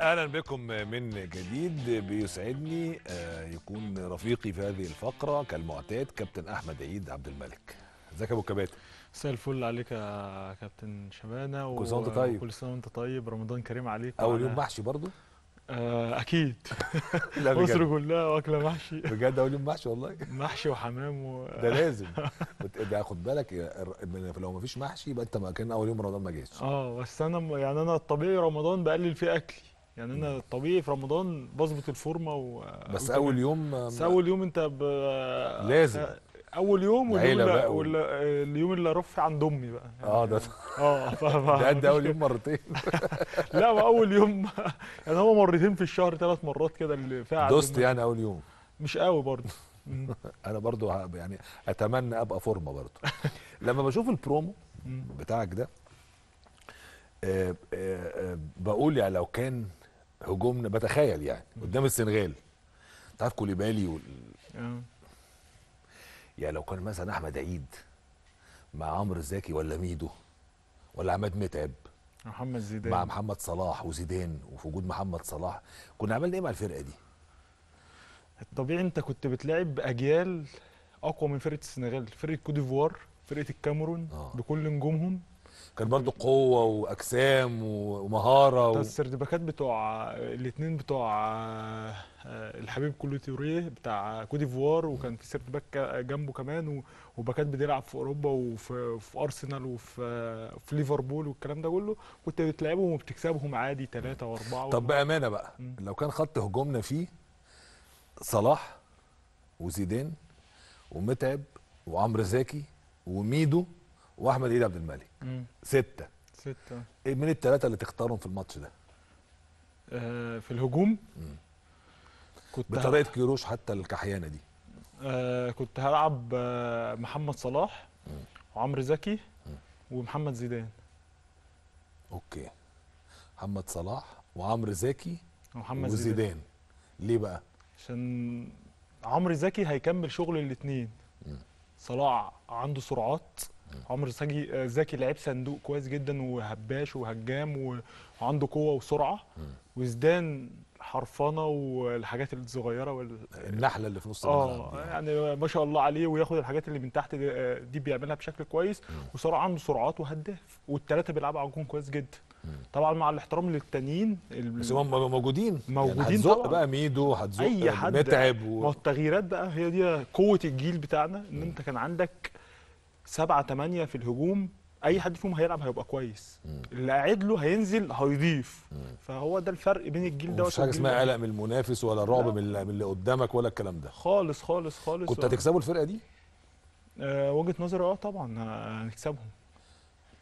اهلا بكم من جديد. بيسعدني يكون رفيقي في هذه الفقره كالمعتاد كابتن احمد عيد عبد الملك. ازيك يا ابو كباتن؟ مساء الفل عليك يا كابتن شمانه كل سنه وانت طيب. كل سنه وانت طيب، رمضان كريم عليك. اول يوم محشي برضه؟ اكيد مصر كلها واكله محشي بجد. اول يوم محشي والله، محشي وحمام ده لازم. ده خد بالك، لو ما فيش محشي يبقى انت كان اول يوم رمضان ما جاش. بس انا يعني انا الطبيعي رمضان بقلل فيه اكلي، يعني انا الطبيعي في رمضان بظبط الفورمه بس اول يوم انت لازم اول يوم واليوم اللي رفع عند امي بقى يعني ده ده اول يوم مرتين لا واول يوم يعني هو مرتين في الشهر، 3 مرات كده اللي فعلا دوست يعني. اول يوم مش قوي برضه انا برضه يعني اتمنى ابقى فورمه برضه لما بشوف البرومو بتاعك ده بقول يعني لو كان هجومنا، بتخيل يعني قدام السنغال، تعرف كوليبالي يعني لو كان مثلا احمد عيد مع عمرو زكي ولا ميدو ولا عماد متعب محمد زيدان مع محمد صلاح وزيدان، وفي وجود محمد صلاح كنا عملنا ايه مع الفرقه دي؟ الطبيعي انت كنت بتلعب اجيال اقوى من فرقه السنغال، فرقه كوت ديفوار، فرقه الكاميرون بكل نجومهم. كان برضه قوه واجسام ومهاره السردباكات بتوع الاثنين بتوع الحبيب كله توريه بتاع كوت ديفوار، وكان في سردباك جنبه كمان وباكات بتلعب في اوروبا وفي ارسنال وفي ليفربول والكلام ده كله، كنت بتلعبهم وبتكسبهم عادي 3 و4. طب بامانه بقى لو كان خط هجومنا فيه صلاح وزيدان ومتعب وعمرو زكي وميدو واحمد عيد عبد الملك، 6 من ال3 اللي تختارهم في الماتش ده في الهجوم كنت بطريقه كيروش حتى الكحيانه دي كنت هلعب محمد صلاح وعمرو زكي ومحمد زيدان. اوكي، محمد صلاح وعمرو زكي ومحمد وزيدان. ليه بقى؟ عشان عمرو زكي هيكمل شغل الاثنين، صلاح عنده سرعات، عمرو زكي لعيب صندوق كويس جدا وهباش وهجام وعنده قوه وسرعه، وزيدان حرفنه والحاجات الصغيره النحله اللي في نص الملعب يعني ما شاء الله عليه، وياخد الحاجات اللي من تحت دي بيعملها بشكل كويس، وسرعه عنده سرعات وهداف، وال3 بيلعبوا على الجون كويس جدا. طبعا مع الاحترام للتانيين بس هم موجودين يعني هتزق بقى ميدو، هتزق اي حد متعب والتغييرات بقى هي دي قوه الجيل بتاعنا، ان انت كان عندك 7 8 في الهجوم، اي حد فيهم هيلعب هيبقى كويس، اللي قاعد له هينزل هيضيف. فهو ده الفرق بين الجيل ده. مش حاجه اسمها قلق من المنافس ولا رعب من اللي قدامك ولا الكلام ده خالص خالص خالص. كنت هتكسبوا الفرقه دي؟ وجهه نظري طبعا هنكسبهم.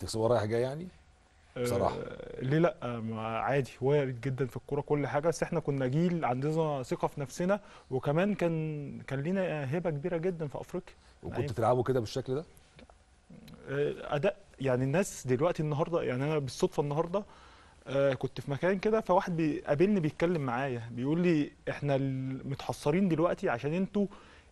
تكسبوا رايح جاي يعني بصراحه؟ ليه لا، عادي وارد جدا في الكوره كل حاجه، بس احنا كنا جيل عندنا ثقه في نفسنا، وكمان كان لينا هيبه كبيره جدا في افريقيا. وكنت تلعبوا كده بالشكل ده؟ اداء يعني الناس دلوقتي النهارده، يعني انا بالصدفه النهارده كنت في مكان كده، فواحد بيقابلني بيتكلم معايا بيقول لي احنا متحصرين دلوقتي عشان انتوا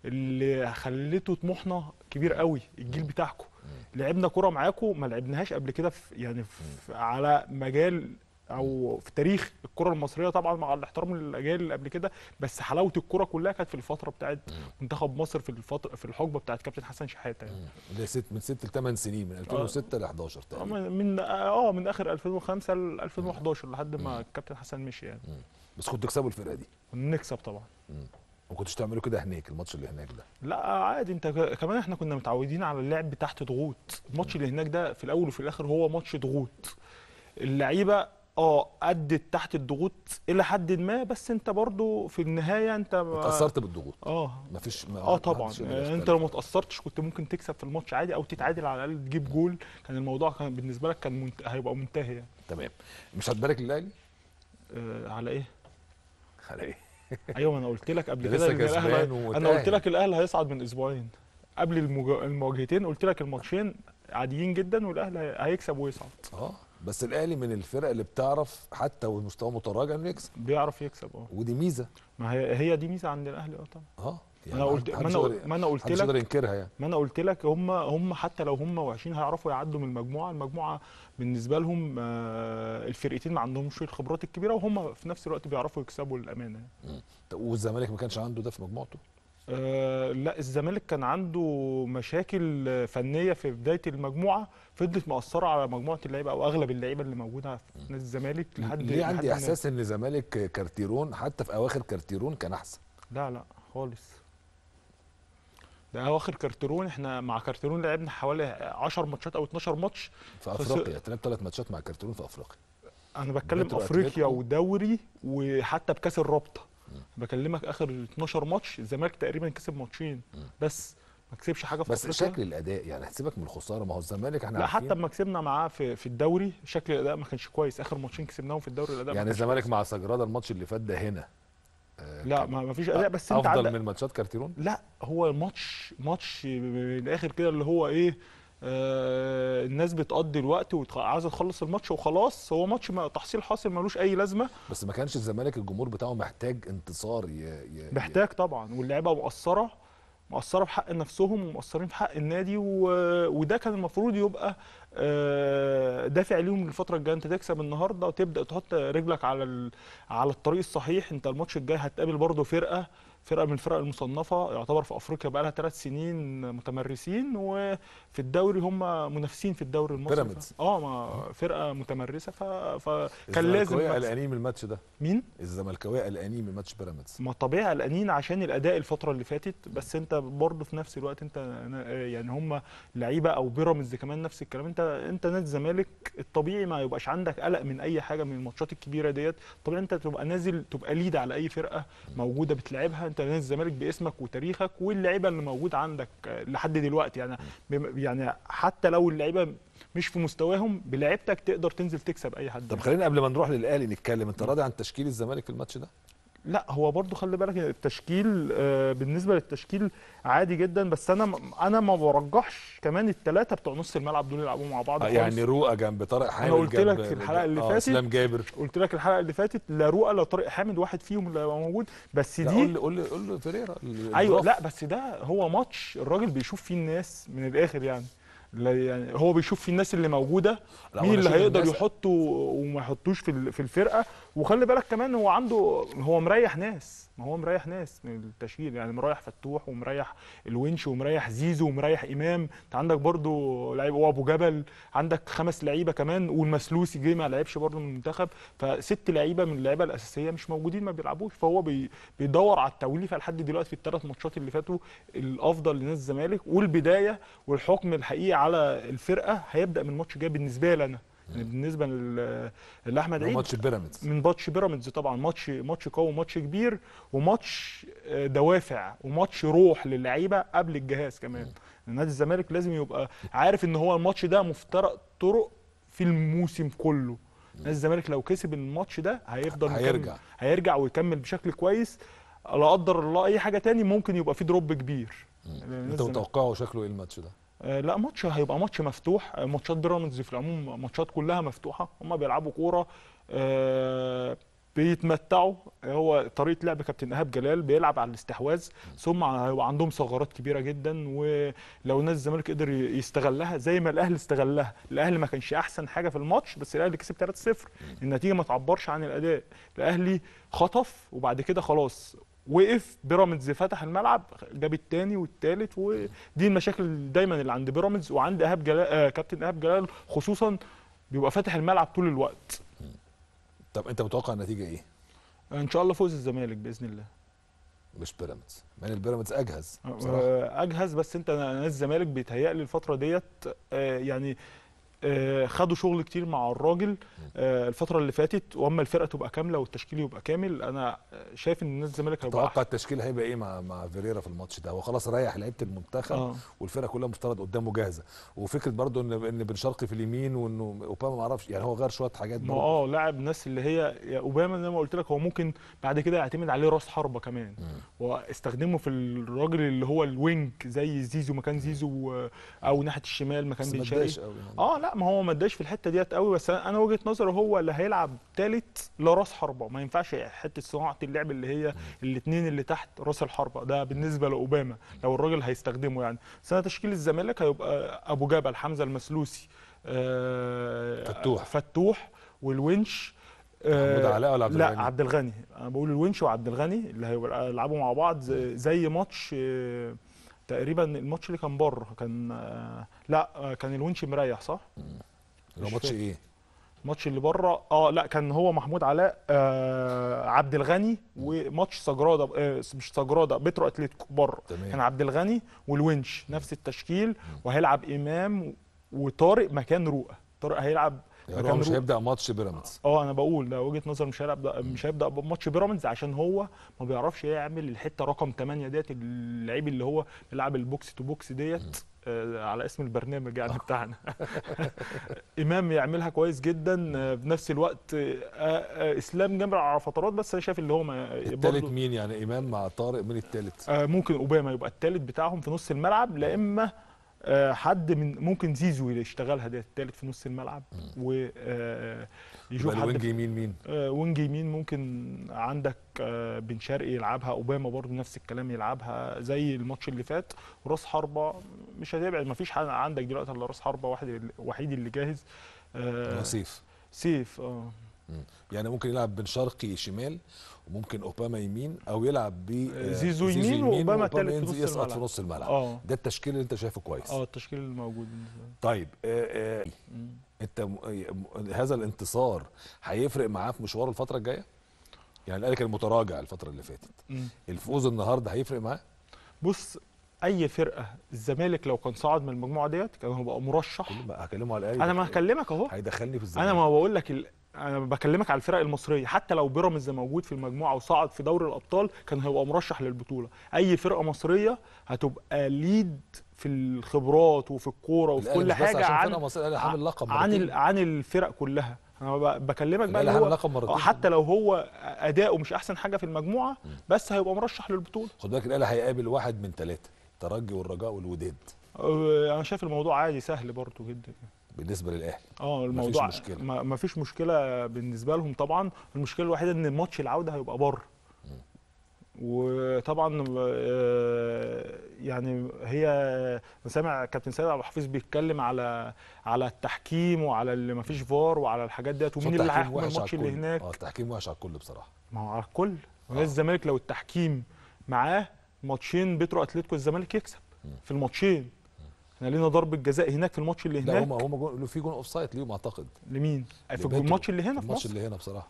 اللي خليتوا طموحنا كبير قوي، الجيل بتاعكم لعبنا كوره معاكم ما لعبناهاش قبل كده يعني على مجال او في تاريخ الكره المصريه، طبعا مع الاحترام للاجيال اللي قبل كده، بس حلاوه الكره كلها كانت في الفتره بتاعت منتخب مصر، في الحقبه بتاعت كابتن حسن شحاته يعني. ده من 6 ل 8 سنين، من 2006 ل 11 تقريبا، من اخر 2005 ل 2011 لحد ما الكابتن حسن مشي يعني. بس كنتوا تكسبوا الفرقه دي؟ كنا نكسب طبعا. ما كنتوش تعملوا كده هناك الماتش اللي هناك ده؟ لا عادي، انت كمان احنا كنا متعودين على اللعب تحت ضغوط، الماتش اللي هناك ده في الاول وفي الاخر هو ماتش ضغوط، اللعيبه ادت تحت الضغوط الى حد ما، بس انت برضو في النهايه انت اتاثرت بالضغوط. مفيش طبعا انت لو ما اتاثرتش كنت ممكن تكسب في الماتش عادي، او تتعادل على الاقل تجيب جول، كان الموضوع بالنسبه لك هيبقى منتهي يعني. تمام، مش هتبارك للاهلي؟ على ايه؟ على ايه؟ ايوه انا قلت لك قبل كده انا قلت لك الاهلي هيصعد من اسبوعين، قبل المواجهتين قلت لك الماتشين عاديين جدا والاهلي هيكسب ويصعد. بس الاهلي من الفرق اللي بتعرف حتى والمستوى متراجع انه يكسب، بيعرف يكسب. ودي ميزه، ما هي دي ميزه عند الاهلي طبعا. يعني. انا قلت ما انا قلت لك هم حتى لو هم وحشين هيعرفوا يعدوا من المجموعه. المجموعه بالنسبه لهم الفرقتين ما عندهمش الخبرات الكبيره، وهم في نفس الوقت بيعرفوا يكسبوا الامانه. والزمالك ما كانش عنده ده في مجموعته؟ لا، الزمالك كان عنده مشاكل فنيه في بدايه المجموعه فضلت مأثره على مجموعه اللعيبه او اغلب اللعيبه اللي موجوده في نادي الزمالك لحد ليه عندي احساس ان الزمالك كارتيرون حتى في اواخر كارتيرون كان احسن. لا لا خالص، ده اواخر كارتيرون احنا مع كارتيرون لعبنا حوالي 10 ماتشات او 12 ماتش في افريقيا. لعبت 3 ماتشات مع كارتيرون في افريقيا. انا بتكلم افريقيا ودوري وحتى بكاس الرابطه. بكلمك اخر 12 ماتش الزمالك تقريبا كسب ماتشين بس، ما كسبش حاجه في بس أفريقيا. شكل الاداء يعني هتسيبك من الخساره، ما هو الزمالك احنا لا حتى لما كسبنا معاه في الدوري شكل الاداء ما كانش كويس. اخر ماتشين كسبناهم في الدوري الاداء يعني الزمالك مع سجراده الماتش اللي فات ده هنا لا ما فيش اداء. بس انت افضل من ماتشات كارتيرون. لا هو ماتش من الاخر كده اللي هو ايه، الناس بتقضي الوقت وعايزه تخلص الماتش وخلاص. هو ماتش تحصيل حاصل ملوش اي لازمه. بس ما كانش الزمالك الجمهور بتاعه محتاج انتصار محتاج طبعا. واللعيبه مقصره في حق نفسهم ومقصرين في حق النادي، وده كان المفروض يبقى دافع ليهم للفتره الجايه. انت تكسب النهارده وتبدا تحط رجلك على الطريق الصحيح. انت الماتش الجاي هتقابل برضه فرقه من الفرق المصنفه، يعتبر في افريقيا بقى لها 3 سنين متمرسين، وفي الدوري هم منافسين في الدوري المصري. بيراميدز فرقه متمرسه فكان لازم. الزمالكاويه قلقانين من الماتش ده. مين؟ الزمالكاويه قلقانين من ماتش بيراميدز. ما طبيعي قلقانين عشان الاداء الفتره اللي فاتت. بس انت برضه في نفس الوقت انت يعني هم لعيبه او بيراميدز كمان نفس الكلام. انت نادي الزمالك الطبيعي ما يبقاش عندك قلق من اي حاجه من الماتشات الكبيره ديت. طبيعي انت تبقى نازل تبقى ليد على اي فرقه موجوده بتلعبها. انت نادي الزمالك باسمك وتاريخك واللعيبه اللي موجوده عندك لحد دلوقتي يعني حتى لو اللعيبه مش في مستواهم بلعبتك تقدر تنزل تكسب اي حد. طب خلينا قبل ما نروح للاهلي نتكلم، انت راضي عن تشكيل الزمالك في الماتش ده؟ لا هو برضو خلي بالك التشكيل، بالنسبه للتشكيل عادي جدا. بس انا ما برجحش كمان الثلاثه بتوع نص الملعب دول يلعبوا مع بعض يعني رؤى جنب طارق حامد. انا قلت لك في الحلقه اللي فاتت اسلام جابر، قلت لك الحلقه اللي فاتت لا رؤى لا طارق حامد واحد فيهم اللي موجود. بس دي قول فيريرا. ايوه لا بس ده هو ماتش الراجل بيشوف فيه الناس من الاخر يعني هو بيشوف في الناس اللي موجوده مين اللي هيقدر يحطه وما يحطوش في الفرقه. وخلي بالك كمان هو عنده مريح ناس، ما هو مريح ناس من التشكيل يعني مريح فتوح ومريح الونش ومريح زيزو ومريح امام. انت عندك برضو لعيبه ابو جبل، عندك 5 لعيبه كمان، والمسلوسي جه ما لعبش برضو من المنتخب. ف6 لعيبه من اللعيبه الاساسيه مش موجودين ما بيلعبوش. فهو بيدور على التوليفه لحد دلوقتي في ال3 ماتشات اللي فاتوا. الافضل لنادي الزمالك والبدايه والحكم الحقيقي على الفرقه هيبدا من الماتش الجاي بالنسبه لي انا. بالنسبه لاحمد عيد ماتش بيراميدز، من ماتش بيراميدز طبعا ماتش قوي وماتش كبير وماتش دوافع وماتش روح للعيبه قبل الجهاز كمان. نادي الزمالك لازم يبقى عارف ان هو الماتش ده مفترق طرق في الموسم كله. نادي الزمالك لو كسب الماتش ده هيفضل هيرجع ويكمل بشكل كويس. لا قدر الله اي حاجه تاني ممكن يبقى في دروب كبير. انت متوقعه شكله ايه الماتش ده؟ لا ماتش هيبقى ماتش مفتوح. ماتشات بيراميدز في العموم ماتشات كلها مفتوحه. هم بيلعبوا كوره بيتمتعوا. هو طريقه لعب كابتن إيهاب جلال بيلعب على الاستحواذ، ثم هيبقى عندهم ثغرات كبيره جدا. ولو نادي الزمالك قدر يستغلها زي ما الاهلي استغلها، الاهلي ما كانش احسن حاجه في الماتش بس الاهلي كسب 3-0. النتيجه ما تعبرش عن الاداء. الاهلي خطف وبعد كده خلاص وقف. بيراميدز فتح الملعب جاب الثاني والثالث. ودي المشاكل دايما اللي عند بيراميدز وعند إيهاب جلال. كابتن إيهاب جلال خصوصا بيبقى فاتح الملعب طول الوقت. طب انت متوقع النتيجه ايه؟ ان شاء الله فوز الزمالك باذن الله مش بيراميدز. من البيراميدز اجهز بصراحه، اجهز. بس انت الزمالك بيتهيألي الفتره ديت يعني خدوا شغل كتير مع الراجل الفتره اللي فاتت. واما الفرقه تبقى كامله والتشكيل يبقى كامل انا شايف ان نادي الزمالك هيبقى اتوقع التشكيل هيبقى ايه مع فيريرا في الماتش ده. هو خلاص ريح لعيبه المنتخب والفرقه كلها مفترض قدامه جاهزه. وفكره برضو ان بن شرقي في اليمين وانه اوباما ما اعرفش يعني هو غير شويه حاجات برضو. لاعب ناس اللي هي اوباما زي ما قلت لك هو ممكن بعد كده يعتمد عليه راس حربه كمان واستخدمه في الراجل اللي هو الوينج زي زيزو مكان زيزو او ناحيه الشمال مكان بن شرقي. لا ما هو ما اداش في الحته ديت قوي، بس انا وجهه نظري هو اللي هيلعب ثالث لراس حربه، ما ينفعش حته صناعه اللعب اللي هي الاثنين اللي تحت راس الحربه ده بالنسبه لاوباما لو الراجل هيستخدمه يعني. سنه تشكيل الزمالك هيبقى ابو جبل، حمزه المسلوسي، فتوح والونش، محمود علاء ولا عبد الغني؟ لا عبد الغني، انا بقول الونش وعبد الغني اللي هيلعبوا مع بعض زي ماتش تقريبا الماتش اللي كان بره كان لا كان الونش مريح صح؟ هو ماتش ايه؟ الماتش اللي بره لا كان هو محمود علاء عبد الغني وماتش سجراده مش سجراده بترو اتلتيكو بره، كان عبد الغني والونش نفس التشكيل، وهيلعب امام وطارق مكان رؤى، طارق هيلعب يعني هو مش هيبدا ماتش بيراميدز. انا بقول ده وجهه نظر، مش هيبدا ماتش بيراميدز عشان هو ما بيعرفش يعمل الحته رقم 8 ديت، اللعيب اللي هو بيلعب البوكس تو بوكس ديت على اسم البرنامج يعني بتاعنا. امام يعملها كويس جدا بنفس الوقت، اسلام جمع على فترات، بس انا شايف اللي هو الثالث مين يعني امام مع طارق من الثالث؟ ممكن اوباما يبقى الثالث بتاعهم في نص الملعب، لا اما حد من ممكن زيزو يشتغلها ديت الثالث في نص الملعب ويشوف حد وينج يمين. مين وينج يمين؟ ممكن عندك بن شرقي يلعبها، اوباما برضو نفس الكلام يلعبها زي الماتش اللي فات، وراس حربه مش هتبعد، ما فيش حد عندك دلوقتي الا راس حربه واحد وحيد اللي جاهز سيف يعني ممكن يلعب بن شرقي شمال وممكن اوباما يمين، او يلعب ب زيزو يمين واوباما تالت يسقط في نص الملعب. ده التشكيل اللي انت شايفه كويس. التشكيل الموجود. طيب انت هذا الانتصار هيفرق معاه في مشوار الفتره الجايه؟ يعني الاهلي كان متراجع الفتره اللي فاتت، الفوز النهارده هيفرق معاه؟ بص، اي فرقه الزمالك لو كان صعد من المجموعه ديت كان هيبقى مرشح. هكلمه على الاهلي، انا ما هكلمك اهو، هيدخلني في الزمالك. انا ما بقول لك انا بكلمك على الفرق المصريه، حتى لو بيراميدز موجود في المجموعه وصعد في دوري الابطال كان هيبقى مرشح للبطوله. اي فرقه مصريه هتبقى ليد في الخبرات وفي الكوره وفي كل حاجه عن الفرق كلها. انا بكلمك بقى اللي هو حتى لو هو اداؤه مش احسن حاجه في المجموعه بس هيبقى مرشح للبطوله. خد بالك الاهلي هيقابل واحد من ثلاثه، الترجي والرجاء والوداد. انا شايف الموضوع عادي سهل برضو جدا بالنسبه للاهلي. الموضوع مفيش مشكله، ما فيش مشكله بالنسبه لهم. طبعا المشكله الوحيده ان ماتش العوده هيبقى بره، وطبعا يعني هي انا سامع كابتن سيد عبد الحفيظ بيتكلم على التحكيم وعلى اللي ما فيش فار وعلى الحاجات ديت، ومين اللي هيحكم الماتش اللي هناك. التحكيم وحش على الكل بصراحه، ما هو على الكل. الزمالك لو التحكيم معاه ماتشين بترو اتلتيكو الزمالك يكسب في الماتشين. احنا لينا ضربة جزاء هناك في الماتش اللي هناك. لا هم في جون اوف سايد ليهم اعتقد. لمين؟ في الماتش اللي هنا في مصر. الماتش اللي هنا بصراحة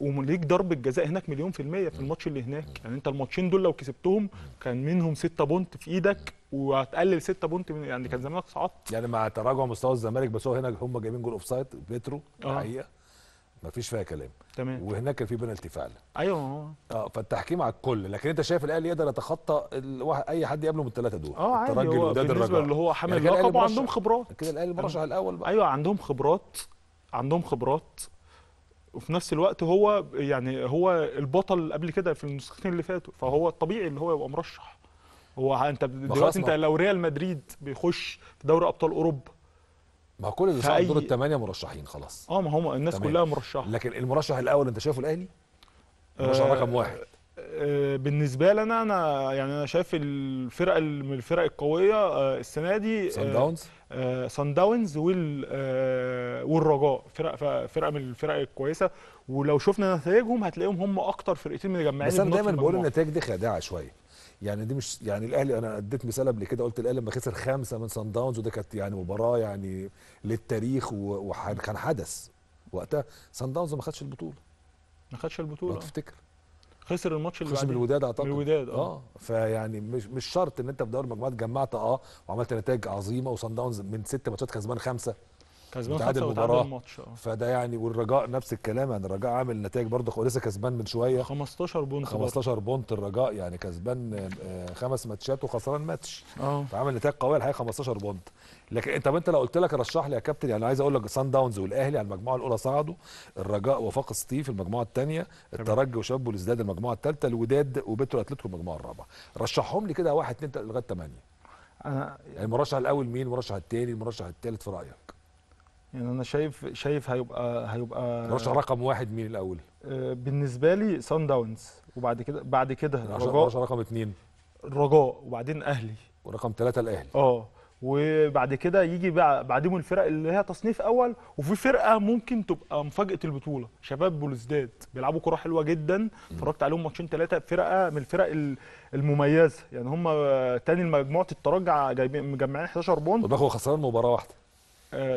وليك ضربة جزاء هناك 100% في الماتش اللي هناك. يعني انت الماتشين دول لو كسبتهم كان منهم 6 بونت في ايدك، وهتقلل 6 بونت يعني كان زمانك صعدت. يعني مع تراجع مستوى الزمالك، بس هو هنا هم جايبين جون اوف سايد بيترو الحقيقة ما فيش فيها كلام. تمام. وهناك كان في بنالتي فعلا. ايوه. فالتحكيم على الكل، لكن انت شايف الاهلي يقدر يتخطى اي حد يقابله من الثلاثه دول. عادي، هو بالنسبه اللي هو حامل اللقب يعني وعندهم خبرات. كده الاهلي المرشح الاول بقى. ايوه عندهم خبرات وفي نفس الوقت هو يعني هو البطل قبل كده في النسختين اللي فاتوا، فهو الطبيعي اللي هو يبقى مرشح. هو انت دلوقتي انت لو ريال مدريد بيخش في دوري ابطال اوروبا، ما كل اللي صعد دور الثمانية مرشحين خلاص. ما هم الناس تمام. كلها مرشحة، لكن المرشح الأول أنت شايفه الأهلي؟ المرشح رقم واحد. بالنسبة لنا أنا شايف الفرقة من الفرق القوية السنة دي سان داونز. سان داونز والرجاء فرقة من الفرق الكويسة، ولو شفنا نتائجهم هتلاقيهم هم أكتر فرقتين مجمعين. بس أنا دايما بقول النتائج دي خادعة شوية، يعني دي مش يعني الاهلي. انا اديت مثال قبل كده، قلت الاهلي لما خسر 5 من سان داونز، وده كانت يعني مباراه يعني للتاريخ وكان حدث وقتها. سان داونز ما خدش البطوله. لو تفتكر خسر الماتش اللي بعده من الوداد اعتقد. الوداد فيعني مش شرط ان انت في دوري المجموعات جمعت وعملت نتائج عظيمه، وسان داونز من 6 ماتشات كسبان 5 وتعادل الماتش. فده يعني، والرجاء نفس الكلام، يعني الرجاء عامل نتائج برضه لسه كسبان من شويه 15 بونت الرجاء، يعني كسبان 5 ماتشات وخسران ماتش، فعامل نتائج قويه الحقيقه 15 بونت. لكن طب انت لو قلت لك رشح لي يا كابتن، يعني عايز اقول لك سان داونز والاهلي على المجموعه الاولى صعدوا، الرجاء وفاق سطيف المجموعه الثانيه، الترجي وشباب بولزداد المجموعه الثالثه، الوداد وبترو اتلتيكو المجموعه الرابعه. رشحهم لي كده 1 2 3 لغايه 8. انا يعني المرشح الاول مين؟ المرشح الثاني؟ المرشح الثالث في رايك؟ يعني انا شايف هيبقى رشح رقم واحد. مين الاول؟ بالنسبه لي سان داونز، وبعد كده الرجاء. رشح رقم 2 الرجاء، وبعدين اهلي، ورقم 3 الاهلي. وبعد كده يجي بعدهم الفرق اللي هي تصنيف اول، وفي فرقه ممكن تبقى مفاجاه البطوله، شباب بلوزداد بيلعبوا كره حلوه جدا، اتفرجت عليهم ماتشين 3، فرقه من الفرق المميزه، يعني هم تاني مجموعه الترجي جايبين مجمعين 11 بونت، وباخو خسران مباراه واحده.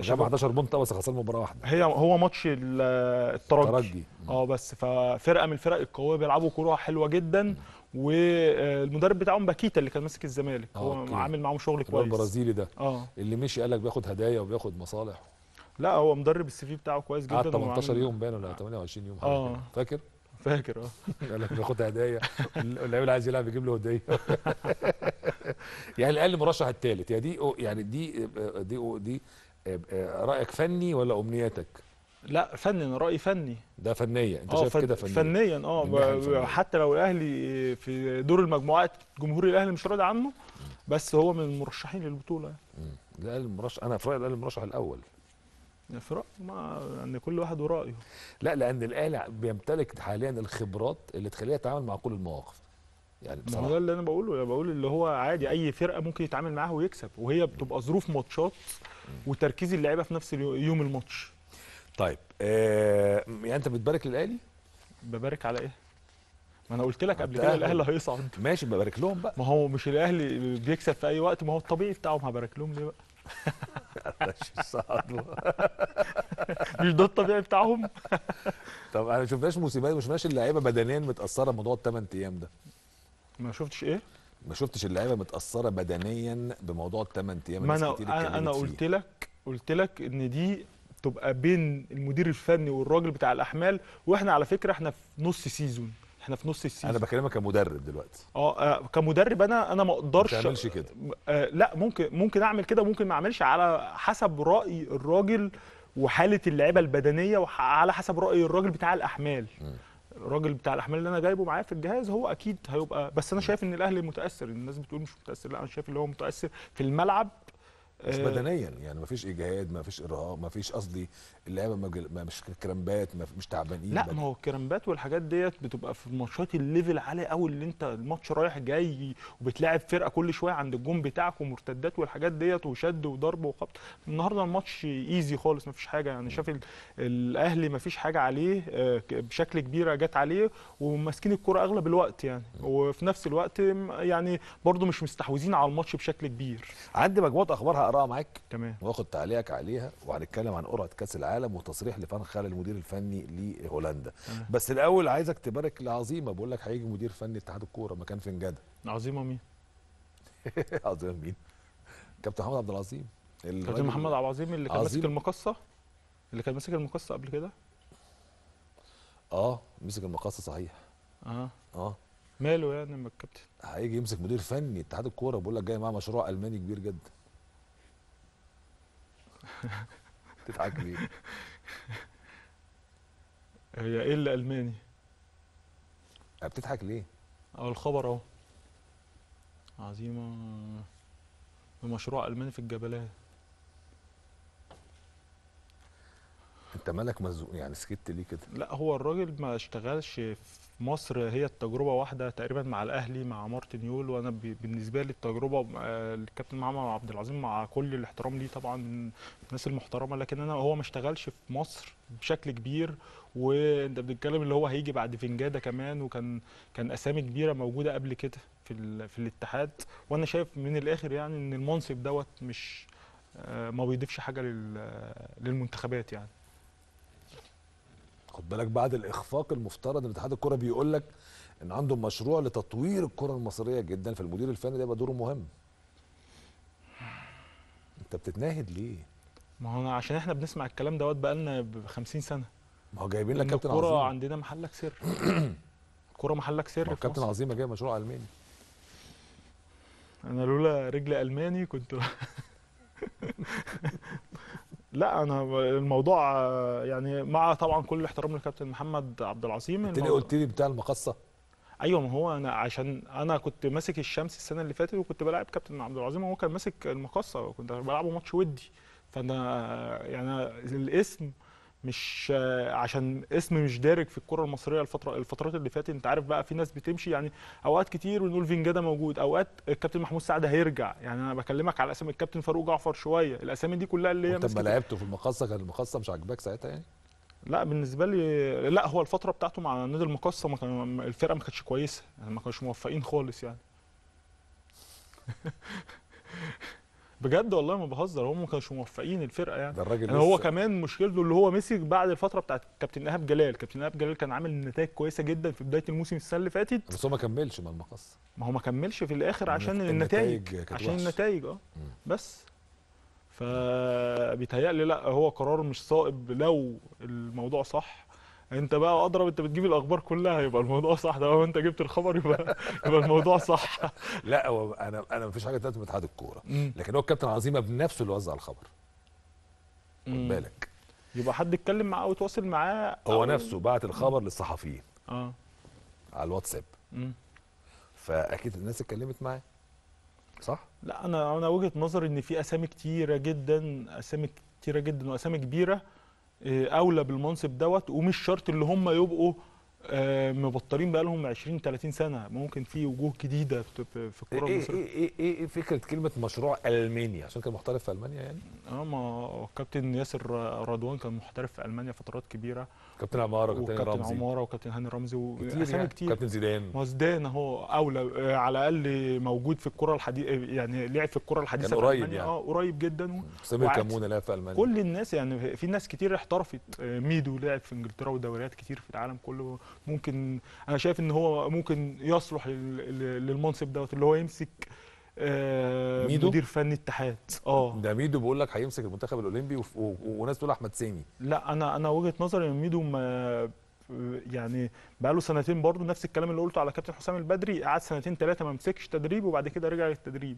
شباب 11 بونت بس خسران مباراه واحده، هو ماتش الترجي. بس ففرقه من الفرق القويه بيلعبوا كره حلوه جدا. والمدرب بتاعهم باكيتا اللي كان ماسك الزمالك، هو عامل معاهم شغل كويس، البرازيلي ده اللي مشي قال لك بياخد هدايا وبياخد مصالح. لا هو مدرب السي في بتاعه كويس جدا، قعد 18 يوم باين ولا 28 يوم. فاكر قال لك بياخد هدايا، اللعيب اللي عايز يلعب يجيب له هديه. يعني الاقل مرشح الثالث، يا دي يعني دي رايك فني ولا امنياتك؟ لا فني، انا رايي فني، ده فنيه. انت شايف كده فنيا؟ حتى لو الاهلي في دور المجموعات جمهور الاهلي مش راضي عنه، بس هو من المرشحين للبطوله. الاهلي المرشح، انا في رايي الاهلي المرشح الاول. في رايي ان كل واحد ورايه. لا، لان الاهلي بيمتلك حاليا الخبرات اللي تخليه يتعامل مع كل المواقف. يعني بصراحه ده اللي انا بقوله، اللي هو عادي اي فرقه ممكن يتعامل معاها ويكسب، وهي بتبقى ظروف ماتشات وتركيز اللعيبه في نفس يوم الماتش. طيب يعني انت بتبارك للاهلي؟ ببارك على ايه؟ ما انا قلت لك قبل كده الاهلي هيصعد. ماشي، ببارك لهم بقى. ما هو مش الاهلي بيكسب في اي وقت، ما هو الطبيعي بتاعهم، هبارك لهم ليه بقى؟ مش ده الطبيعي بتاعهم؟ طب انا ما شفناش موسيماني، ما شفناش اللعيبه بدنيا متاثره موضوع الثمان ايام ده. ما شفتش ايه؟ ما شفتش اللعيبه متاثره بدنيا بموضوع الثمان ايام. ما انا قلت لك ان دي تبقى بين المدير الفني والراجل بتاع الاحمال، واحنا على فكره احنا في نص سيزون، انا بكلمك كمدرب دلوقتي. كمدرب انا ما اقدرش، ما تعملش كده. لا، ممكن اعمل كده، ممكن ما اعملش، على حسب راي الراجل وحاله اللعيبه البدنيه، وعلى حسب راي الراجل بتاع الاحمال. الراجل بتاع الاحمال اللي انا جايبه معايا في الجهاز هو اكيد هيبقى، بس انا شايف ان الاهلي متاثر. الناس بتقول مش متاثر، لا انا شايف ان هو متاثر في الملعب، مش بدنيا. يعني مفيش اجهاد، مفيش ارهاق، مفيش، قصدي اللعيبه مش كرامبات، مش تعبانين. لا، ما هو الكرامبات والحاجات ديت بتبقى في الماتشات الليفل عالي قوي، اللي انت الماتش رايح جاي وبتلاعب فرقه كل شويه عند الجون بتاعك، ومرتدات والحاجات ديت، وشد وضرب وخبط. النهارده الماتش ايزي خالص، مفيش حاجه. يعني شاف الاهلي مفيش حاجه عليه بشكل كبير جت عليه، وماسكين الكره اغلب الوقت يعني، وفي نفس الوقت يعني برده مش مستحوذين على الماتش بشكل كبير. عندي مجموعه اخبارها اقراها معاك، تمام، واخد تعليقك عليها، وهنتكلم عن قرعه كاس العالم وتصريح لفان خال المدير الفني لهولندا. بس الاول عايزك تبارك لعظيمه، بقول لك هيجي مدير فني اتحاد الكوره مكان فنجاده. عظيمه مين؟ عظيمه مين؟ كابتن محمد عبد العظيم. كابتن محمد عبد العظيم اللي كان ماسك المقصه، قبل كده. مسك المقصه صحيح. ماله يعني؟ ما الكابتن هيجي يمسك مدير فني اتحاد الكوره، بقول لك جاي معاه مشروع الماني كبير جدا. تضحك ليه؟ هي ايه اللي الماني؟ بتضحك ليه؟ الخبر اهو، عظيمه بمشروع الماني في الجبلات. انت مالك مزوق يعني، سكت ليه كده؟ لا، هو الراجل ما اشتغلش في مصر، هي التجربه واحده تقريبا مع الاهلي مع مارتن يول. وانا بالنسبه لي التجربه الكابتن محمد عبد العظيم، مع كل الاحترام ليه طبعا من الناس المحترمه، لكن هو ما اشتغلش في مصر بشكل كبير. وانت بتتكلم اللي هو هيجي بعد فنجاده كمان، وكان اسامي كبيره موجوده قبل كده في الاتحاد. وانا شايف من الاخر يعني ان المنصب دوت مش ما بيضيفش حاجه للمنتخبات يعني. خد بالك، بعد الاخفاق المفترض ان اتحاد الكره بيقول لك ان عندهم مشروع لتطوير الكره المصريه جدا، فالمدير الفني ده يبقى دوره مهم. انت بتتناهد ليه؟ ما هو عشان احنا بنسمع الكلام دوت بقى لنا 50 سنه. ما هو جايبين لك كابتن عظيم، الكره عندنا محلك سر. الكره محلك سر. كابتن عظيم جاي مشروع الماني، انا لولا رجل الماني كنت لا، انا الموضوع يعني مع طبعا كل الاحترام للكابتن محمد عبد العظيم. انت قلت لي بتاع المقصه. ايوه، ما هو انا عشان انا كنت ماسك الشمس السنه اللي فاتت، وكنت بلاعب كابتن عبد العظيم وهو كان ماسك المقصه، وكنت بلعبه ماتش ودي. فانا يعني الاسم مش عشان اسم مش دارج في الكره المصريه الفترات اللي فاتت. انت عارف بقى في ناس بتمشي يعني اوقات كتير ونقول فينجا ده موجود، اوقات الكابتن محمود سعد هيرجع، يعني انا بكلمك على اسامي الكابتن فاروق جعفر شويه، الاسامي دي كلها اللي هي طب ما لعبته في المقصه كان المقصه مش عاجباك ساعتها يعني؟ لا بالنسبه لي لا، هو الفتره بتاعته مع نادي المقصه الفرقه ما كانتش كويسه، يعني ما كانوش موفقين خالص يعني بجد والله ما بهزر، هم ما كانوش موفقين الفرقه يعني. يعني هو كمان مشكلته اللي هو مسك بعد الفتره بتاعت كابتن إيهاب جلال، كابتن إيهاب جلال كان عامل نتائج كويسه جدا في بدايه الموسم السنه اللي فاتت، بس هو ما كملش مع المقص، ما هو ما كملش في الاخر عشان النتائج عشان النتائج بس. فبيتهيألي لا هو قرار مش صائب لو الموضوع صح. انت بقى اضرب، انت بتجيب الاخبار كلها يبقى الموضوع صح، ده لو انت جبت الخبر يبقى الموضوع صح. لا هو انا مفيش حاجه ثالثه من اتحاد الكوره، لكن هو الكابتن عظيمه بنفسه اللي وزع الخبر. خد بالك، يبقى حد اتكلم معاه او اتواصل معاه، هو نفسه بعت الخبر للصحفيين على الواتساب، فاكيد الناس اتكلمت معاه صح؟ لا انا وجهه نظري ان في اسامي كتيره جدا، اسامي كتيره جدا واسامي كبيره اولى بالمنصب دوت، ومش شرط اللي هم يبقوا مبطلين بقى لهم 20 30 سنه، ممكن في وجوه جديده في الكره المصريه. ايه فكره كلمه مشروع المانيا؟ عشان كان محترف في المانيا يعني؟ ما الكابتن ياسر رضوان كان محترف في المانيا فترات كبيره، كابتن عماره وكابتن هاني رمزي واسامي كتير، كابتن زيدان، ما زيدان اهو اولى على الاقل موجود في الكره الحديثه، يعني لعب في الكره الحديثه كان قريب يعني قريب جدا، سمير كمونه لعب في المانيا، كل الناس يعني في ناس كتير احترفت، ميدو لعب في انجلترا ودوريات كتير في العالم كله. ممكن انا شايف ان هو ممكن يصلح للمنصب دوت، اللي هو يمسك مدير فني اتحاد. ده ميدو بيقول لك هيمسك المنتخب الاولمبي وناس تقول احمد سامي. لا انا وجهه نظري ان ميدو يعني بقى له سنتين برضه نفس الكلام اللي قلته على كابتن حسام البدري، قعد سنتين ثلاثه ما مسكش تدريب وبعد كده رجع للتدريب.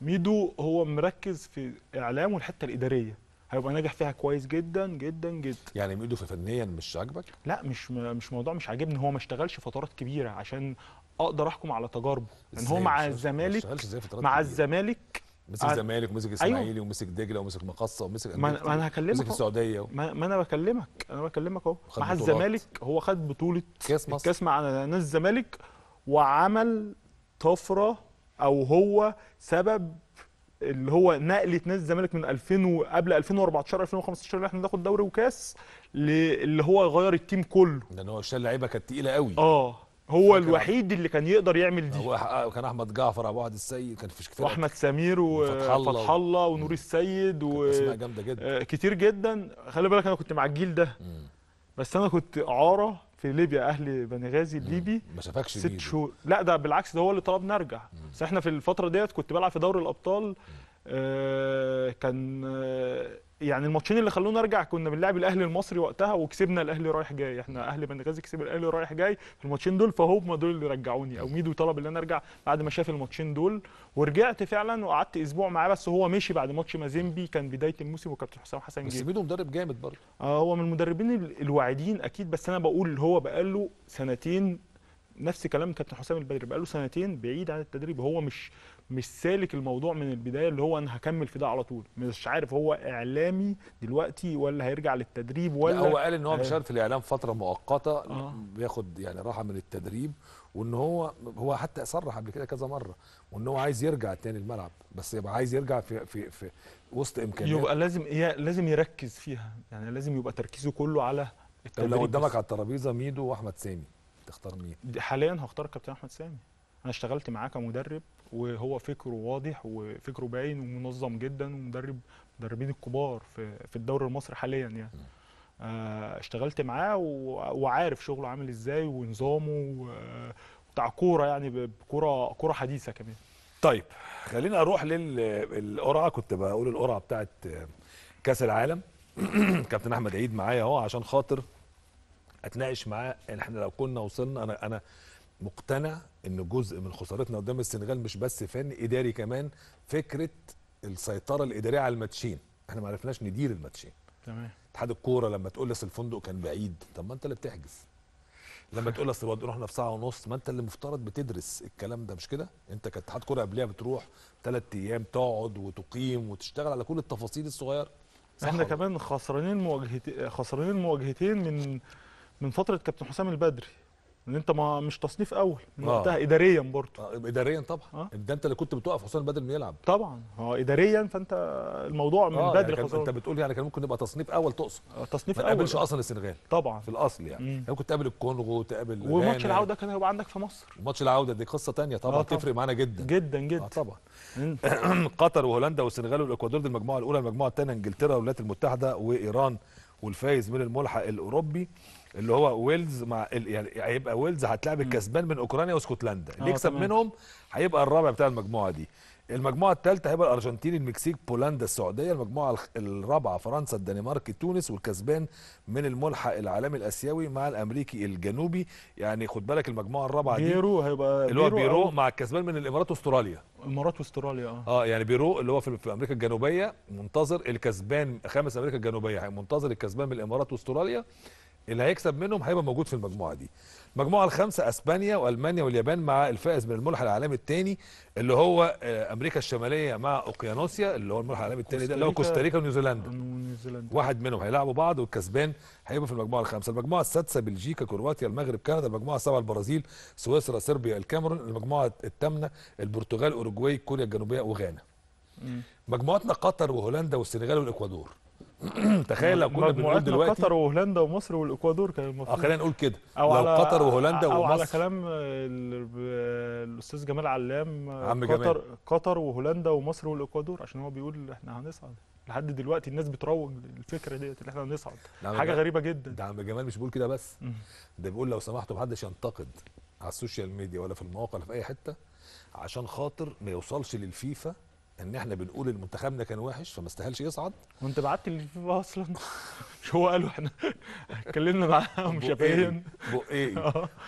ميدو هو مركز في اعلامه والحته الاداريه، هيبقى ناجح فيها كويس جدا جدا جدا. يعني ميدو فنيا مش عاجبك؟ لا مش موضوع مش عاجبني، هو ما اشتغلش فترات كبيره عشان اقدر احكم على تجاربه، ان هو مع الزمالك مسك الزمالك ومسك اسماعيلي ومسك دجله ومسك مقصه ومسك انا هكلمك، مسك السعوديه ما انا بكلمك اهو، مع الزمالك هو خد بطوله كاس مع نادي الزمالك وعمل طفره، او هو سبب اللي هو نقله نادي الزمالك من 2000 وقبل 2014 2015 اللي احنا بناخد دوري وكاس، اللي هو غير التيم كله، لان هو شال لعيبه كانت تقيله قوي. هو الوحيد اللي كان يقدر يعمل دي، هو كان احمد جعفر ابو عبد السيد، كان في كتير، واحمد سمير وفتح الله ونور السيد اسماء جامده جدا كتير جدا. خلي بالك انا كنت مع الجيل ده، بس انا كنت اعاره في ليبيا، اهلي بنغازي الليبي، ما شافكش 6 شهور. لا ده بالعكس، ده هو اللي طلبنا ارجع، بس احنا في الفتره ديت كنت بلعب في دوري الابطال، كان يعني الماتشين اللي خلونا ارجع كنا بنلعب الاهلي المصري وقتها وكسبنا الاهلي رايح جاي، احنا اهلي بنغازي كسب الاهلي رايح جاي في الماتشين دول، فهم دول اللي رجعوني، او ميدو طلب ان انا ارجع بعد ما شاف الماتشين دول، ورجعت فعلا وقعدت اسبوع معاه، بس هو مشي بعد ماتش مازيمبي كان بدايه الموسم وكابتن حسام حسن جه. بس ميدو مدرب جامد برضه، هو من المدربين الواعدين اكيد، بس انا بقول هو بقاله سنتين نفس كلام كابتن حسام البدري، بقاله سنتين بعيد عن التدريب، هو مش سالك الموضوع من البدايه، اللي هو انا هكمل في ده على طول، مش عارف هو اعلامي دلوقتي ولا هيرجع للتدريب ولا. لا هو قال ان هو بيشتغل في الاعلام فتره مؤقته، بياخد يعني راحه من التدريب، وان هو حتى صرح قبل كده كذا مره وان هو عايز يرجع تاني الملعب، بس يبقى عايز يرجع في وسط امكانياته، يبقى لازم يركز فيها، يعني لازم يبقى تركيزه كله على التدريب. لو قدامك على الترابيزه ميدو واحمد سامي تختار مين؟ حاليا هختار كابتن احمد سامي، انا اشتغلت معاه كمدرب وهو فكره واضح وفكره باين ومنظم جدا، ومدرب مدربين الكبار في الدوري المصري حاليا يعني. اشتغلت معاه وعارف شغله عامل ازاي ونظامه بتاع كوره، يعني كوره حديثه كمان. طيب خلينا اروح للقرعه، كنت بقول القرعه بتاعت كاس العالم. كابتن احمد عيد معايا اهو عشان خاطر اتناقش معاه، احنا لو كنا وصلنا، انا مقتنع ان جزء من خسارتنا قدام السنغال مش بس فن اداري، كمان فكره السيطره الاداريه على الماتشين، احنا ما عرفناش ندير الماتشين. تمام. اتحاد الكوره لما تقول اصل الفندق كان بعيد، طب ما انت اللي بتحجز. لما تقول اصل رحنا في ساعه ونص، ما انت اللي مفترض بتدرس الكلام ده، مش كده؟ انت كاتحاد كوره قبلها بتروح 3 ايام تقعد وتقيم وتشتغل على كل التفاصيل الصغيره. احنا كمان خسرانين مواجهتين من فتره كابتن حسام البدري، ان انت ما مش تصنيف اول من وقتها اداريا برضه. اداريا طبعا ده انت اللي كنت بتوقف حسام البدري انه يلعب طبعا، اداريا فانت الموضوع من بدري يعني انت بتقول يعني كان ممكن نبقى تصنيف اول، تقصد تصنيف اول ما تقابلش اصلا السنغال طبعا في الاصل يعني ممكن تقابل الكونغو، تقابل وماتش العوده كان هيبقى عندك في مصر، ماتش العوده دي قصه ثانيه طبعا تفرق معانا جدا جدا جدا طبعا. قطر وهولندا والسنغال والاكوادور دي المجموعه الاولى، المجموعه الثانيه انجلترا والولايات المتحده وايران، والفايز من الملحق الاوروبي اللي هو ويلز مع يعني هيبقى ويلز هتلعب الكسبان من اوكرانيا واسكتلندا، اللي يكسب منهم هيبقى الرابع بتاع المجموعه دي. المجموعه الثالثه هيبقى الارجنتين المكسيك بولندا السعوديه، المجموعه الرابعه فرنسا الدنمارك تونس، والكسبان من الملحق العالمي الاسيوي مع الامريكي الجنوبي. يعني خد بالك المجموعه الرابعه دي بيرو هيبقى اللي هو بيرو مع الكسبان من الامارات واستراليا. الامارات واستراليا يعني بيرو اللي هو في امريكا الجنوبيه منتظر الكسبان، خامس امريكا الجنوبيه منتظر الكسبان من الامارات واستراليا، اللي هيكسب منهم هيبقى موجود في المجموعه دي. المجموعه الخامسه اسبانيا والمانيا واليابان مع الفائز من الملحق العالمي الثاني اللي هو امريكا الشماليه مع اوقيانوسيا اللي هو الملحق العالمي الثاني ده اللي هو كوستاريكا ونيوزيلندا، واحد منهم هيلعبوا بعض والكسبان هيبقى في المجموعه الخامسه. المجموعه السادسه بلجيكا كرواتيا المغرب كندا، المجموعه السابعه البرازيل سويسرا صربيا الكاميرون، المجموعه الثامنه البرتغال اوروجواي كوريا الجنوبيه وغانا. مجموعتنا قطر وهولندا والسنغال والاكوادور. تخيل لو كنا بنقول دلوقتي قطر وهولندا ومصر والاكوادور كان المفروض خلينا نقول كده، لو قطر وهولندا ومصر، او على كلام الاستاذ جمال علام عم جمال قطر وهولندا ومصر والاكوادور، عشان هو بيقول احنا هنصعد. لحد دلوقتي الناس بتروج للفكره ديت اللي احنا هنصعد، حاجه غريبه جدا. ده عم جمال مش بيقول كده بس، ده بيقول لو سمحتوا محدش ينتقد على السوشيال ميديا ولا في المواقع ولا في اي حته، عشان خاطر ما يوصلش للفيفا ان احنا بنقول المنتخبنا كان وحش فما استاهلش يصعد. وانت بعت للفيفا اصلا؟ مش هو قالوا احنا اتكلمنا معاهم شفاهيا بقين،